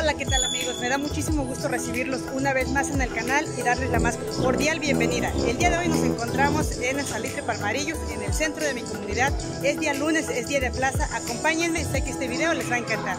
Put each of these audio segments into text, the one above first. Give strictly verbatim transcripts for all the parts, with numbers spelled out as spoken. Hola, ¿qué tal amigos? Me da muchísimo gusto recibirlos una vez más en el canal y darles la más cordial bienvenida. El día de hoy nos encontramos en el Salitre Palmarillos, en el centro de mi comunidad. Es día lunes, es día de plaza. Acompáñenme, sé que este video les va a encantar.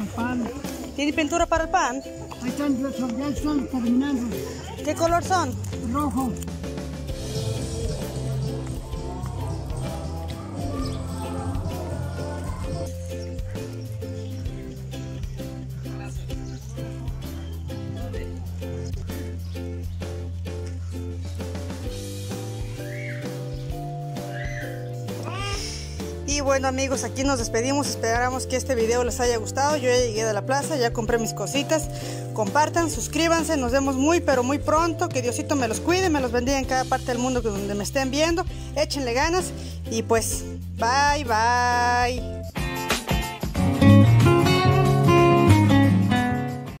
Pintura para el pan. ¿Tiene pintura para el pan? Ahí están, ya están terminando. ¿Qué color son? Rojo. Y bueno amigos, aquí nos despedimos, esperamos que este video les haya gustado. Yo ya llegué de la plaza, ya compré mis cositas. Compartan, suscríbanse, nos vemos muy pero muy pronto. Que Diosito me los cuide, me los bendiga en cada parte del mundo donde me estén viendo. Échenle ganas y pues bye bye.